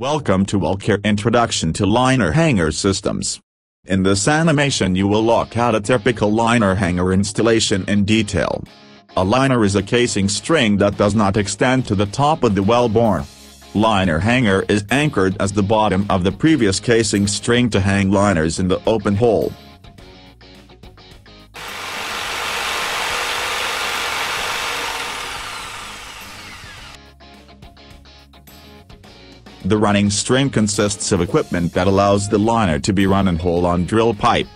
Welcome to WellCare Introduction to Liner Hanger Systems. In this animation you will look at a typical liner hanger installation in detail. A liner is a casing string that does not extend to the top of the wellbore. Liner hanger is anchored as the bottom of the previous casing string to hang liners in the open hole. The running string consists of equipment that allows the liner to be run and hole on drill pipe.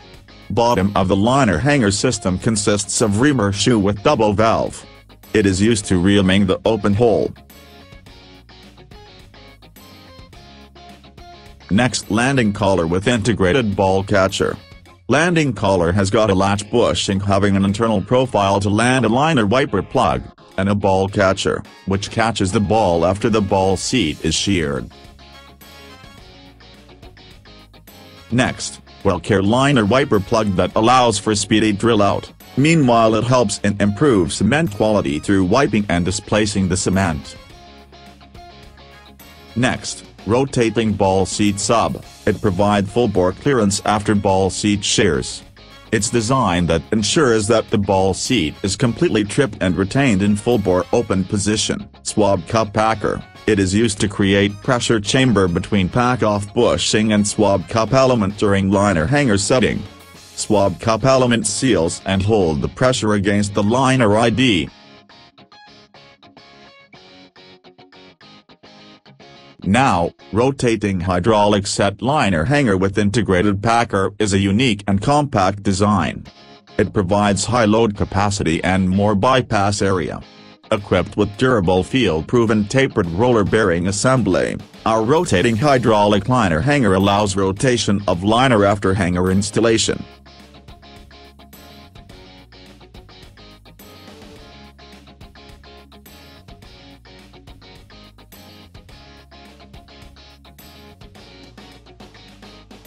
Bottom of the liner hanger system consists of reamer shoe with double valve. It is used to reaming the open hole. Next, landing collar with integrated ball catcher. Landing collar has got a latch bushing having an internal profile to land a liner wiper plug, and a ball catcher, which catches the ball after the ball seat is sheared. Next, WellCare liner wiper plug that allows for speedy drill out. Meanwhile, it helps and improves cement quality through wiping and displacing the cement. Next, rotating ball seat sub. It provides full bore clearance after ball seat shears. It's design that ensures that the ball seat is completely tripped and retained in full bore open position. Swab cup packer. It is used to create pressure chamber between pack-off bushing and swab cup element during liner hanger setting. Swab cup element seals and hold the pressure against the liner ID. Now, rotating hydraulic set liner hanger with integrated packer is a unique and compact design. It provides high load capacity and more bypass area. Equipped with durable field-proven tapered roller bearing assembly, our rotating hydraulic liner hanger allows rotation of liner after hanger installation.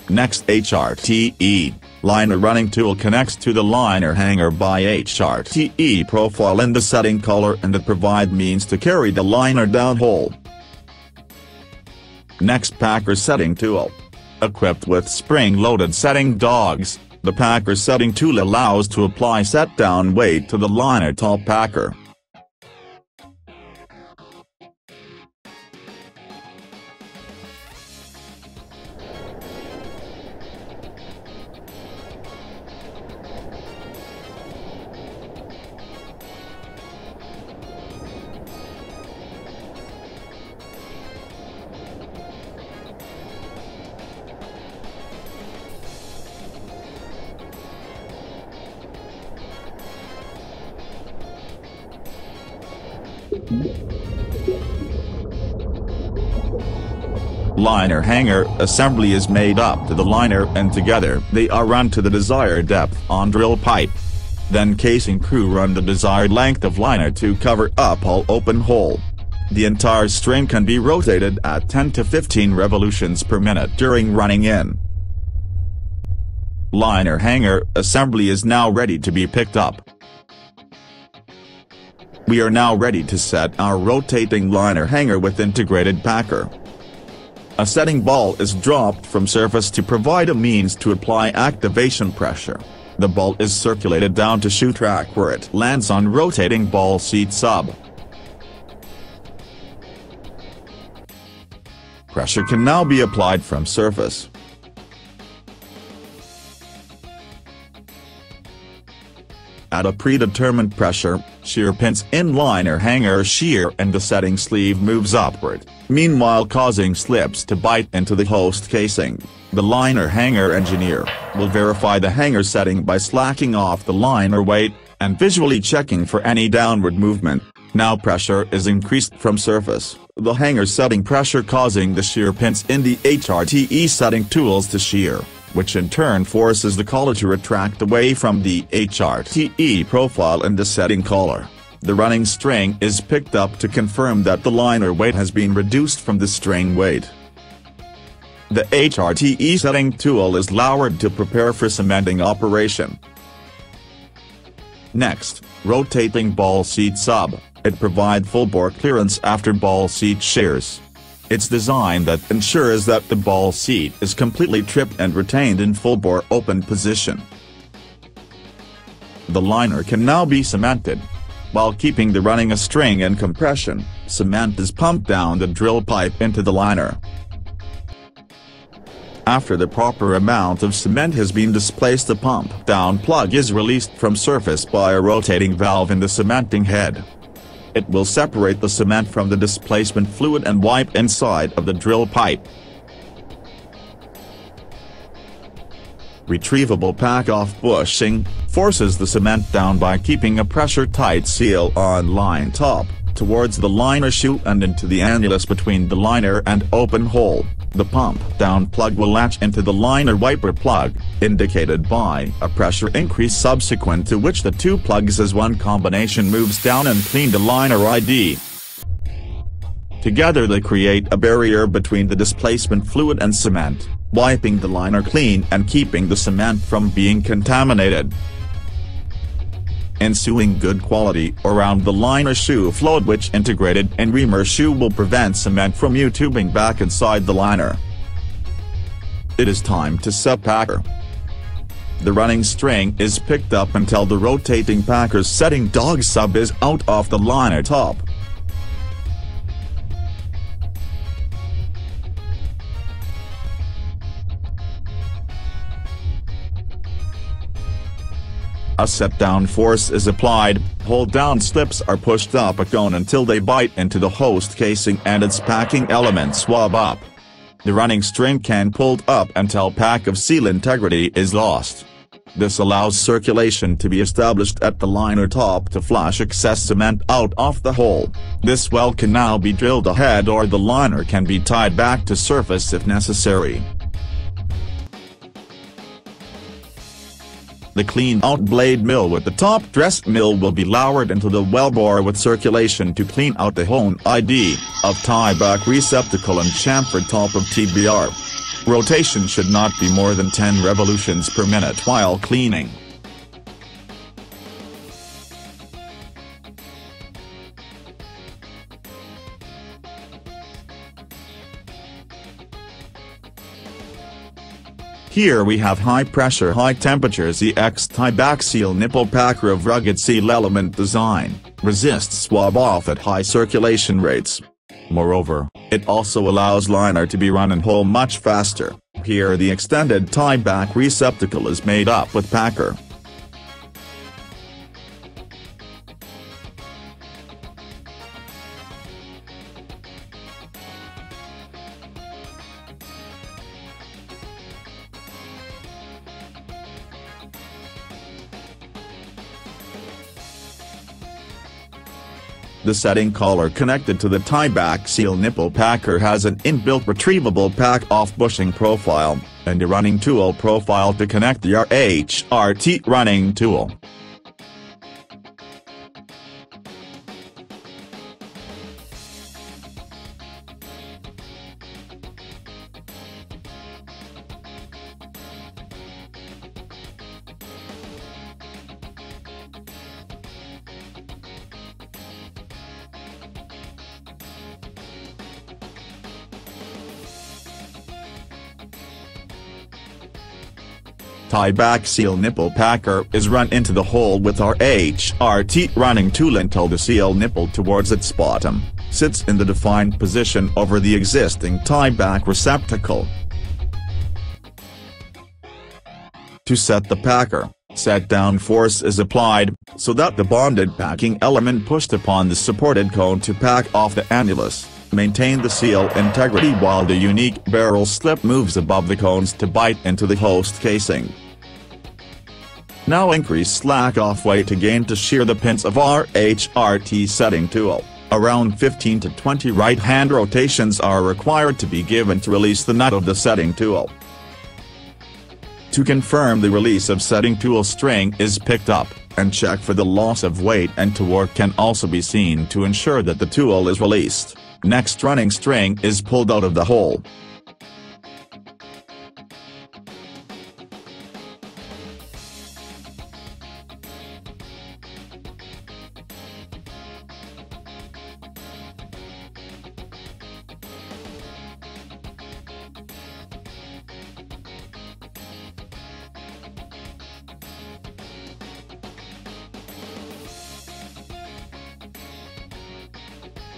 Next, HRTE, liner running tool connects to the liner hanger by HRTE profile in the setting collar, and it provides means to carry the liner down hole. Next, packer setting tool. Equipped with spring-loaded setting dogs, the packer setting tool allows to apply set-down weight to the liner top packer. Liner hanger assembly is made up to the liner, and together they are run to the desired depth on drill pipe. Then casing crew run the desired length of liner to cover up all open hole. The entire string can be rotated at 10 to 15 revolutions per minute during running in. Liner hanger assembly is now ready to be picked up. We are now ready to set our rotating liner hanger with integrated packer. A setting ball is dropped from surface to provide a means to apply activation pressure. The ball is circulated down to shoe track where it lands on rotating ball seat sub. Pressure can now be applied from surface. At a predetermined pressure, shear pins in liner hanger shear and the setting sleeve moves upward, meanwhile causing slips to bite into the host casing. The liner hanger engineer will verify the hanger setting by slacking off the liner weight, and visually checking for any downward movement. Now pressure is increased from surface, the hanger setting pressure causing the shear pins in the HRTE setting tools to shear, which in turn forces the collar to retract away from the HRTE profile in the setting collar. The running string is picked up to confirm that the liner weight has been reduced from the string weight. The HRTE setting tool is lowered to prepare for cementing operation. Next, rotating ball seat sub. It provides full bore clearance after ball seat shears. It's design that ensures that the ball seat is completely tripped and retained in full bore open position. The liner can now be cemented. While keeping the running a string and compression, cement is pumped down the drill pipe into the liner. After the proper amount of cement has been displaced, the pump down plug is released from surface by a rotating valve in the cementing head. It will separate the cement from the displacement fluid and wipe inside of the drill pipe. Retrievable pack-off bushing forces the cement down by keeping a pressure-tight seal on line top, towards the liner chute and into the annulus between the liner and open hole. The pump down plug will latch into the liner wiper plug, indicated by a pressure increase subsequent to which the two plugs as one combination moves down and clean the liner ID. Together they create a barrier between the displacement fluid and cement, wiping the liner clean and keeping the cement from being contaminated. Ensuing good quality around the liner shoe float, which integrated in reamer shoe will prevent cement from YouTubing back inside the liner. It is time to set packer. The running string is picked up until the rotating packer's setting dog sub is out of the liner top. A set-down force is applied, hold-down slips are pushed up a cone until they bite into the host casing and its packing elements wob up. The running string can be pulled up until pack of seal integrity is lost. This allows circulation to be established at the liner top to flush excess cement out of the hole. This well can now be drilled ahead, or the liner can be tied back to surface if necessary. The clean-out blade mill with the top dressed mill will be lowered into the well bore with circulation to clean out the hone ID of tieback receptacle and chamfer top of TBR. Rotation should not be more than 10 revolutions per minute while cleaning. Here we have high pressure, high temperatures EX tieback seal nipple packer of rugged seal element design, resists swab off at high circulation rates. Moreover, it also allows liner to be run and hole much faster. Here the extended tieback receptacle is made up with packer. The setting collar connected to the tieback seal nipple packer has an inbuilt retrievable pack-off bushing profile, and a running tool profile to connect the RHRT running tool. Tieback seal nipple packer is run into the hole with RHRT running tool until the seal nipple towards its bottom sits in the defined position over the existing tieback receptacle. To set the packer, set-down force is applied, so that the bonded packing element pushed upon the supported cone to pack off the annulus, maintain the seal integrity while the unique barrel slip moves above the cones to bite into the host casing. Now increase slack-off weight again to shear the pins of RHRT setting tool. Around 15 to 20 right-hand rotations are required to be given to release the nut of the setting tool. To confirm the release of setting tool, string is picked up, and check for the loss of weight and torque can also be seen to ensure that the tool is released. Next, running string is pulled out of the hole.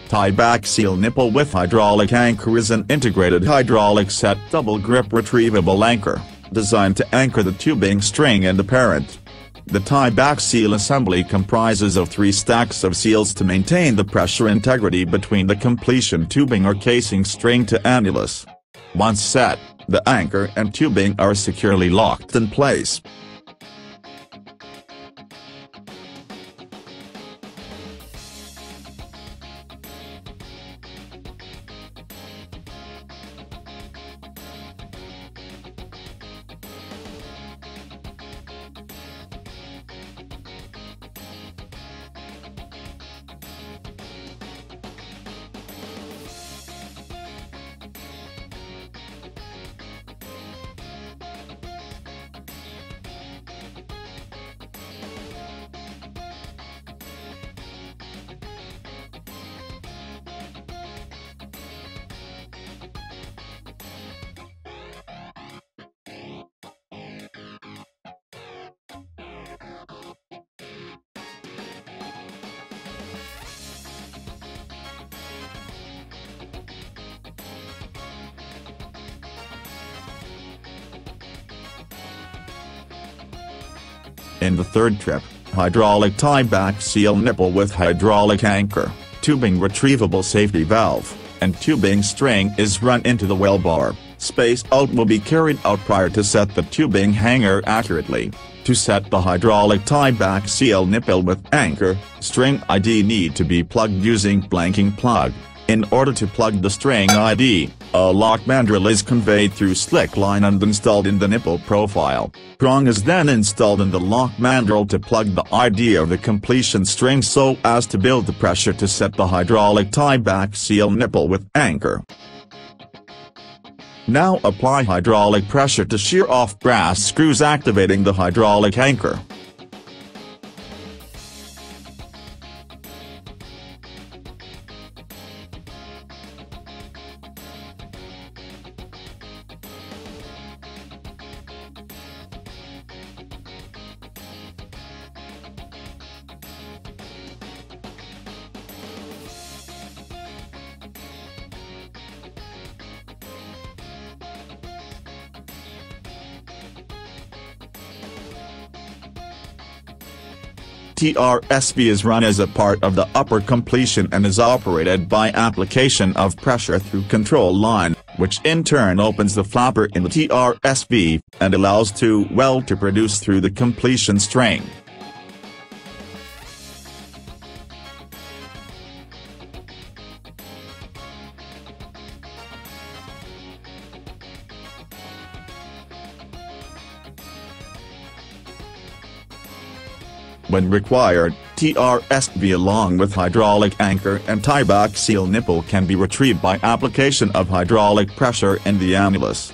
Tie back seal nipple with hydraulic anchor is an integrated hydraulic set double grip retrievable anchor, designed to anchor the tubing string and the parent. The tie back seal assembly comprises of 3 stacks of seals to maintain the pressure integrity between the completion tubing or casing string to annulus. Once set, the anchor and tubing are securely locked in place. In the third trip, hydraulic tie-back seal nipple with hydraulic anchor, tubing retrievable safety valve, and tubing string is run into the well bar. Space out will be carried out prior to set the tubing hanger accurately. To set the hydraulic tie-back seal nipple with anchor, string ID need to be plugged using blanking plug. In order to plug the string ID, a lock mandrel is conveyed through slick line and installed in the nipple profile. Prong is then installed in the lock mandrel to plug the ID of the completion string so as to build the pressure to set the hydraulic tie-back seal nipple with anchor. Now apply hydraulic pressure to shear off brass screws activating the hydraulic anchor. TRSV is run as a part of the upper completion and is operated by application of pressure through control line, which in turn opens the flapper in the TRSV, and allows 2 wells to produce through the completion string. When required, TRSV along with hydraulic anchor and tie-back seal nipple can be retrieved by application of hydraulic pressure in the annulus.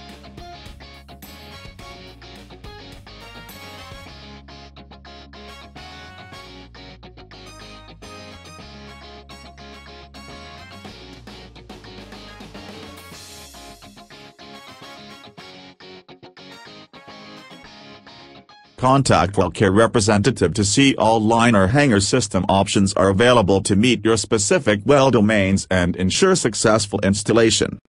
Contact WellCare representative to see all line or hanger system options are available to meet your specific well domains and ensure successful installation.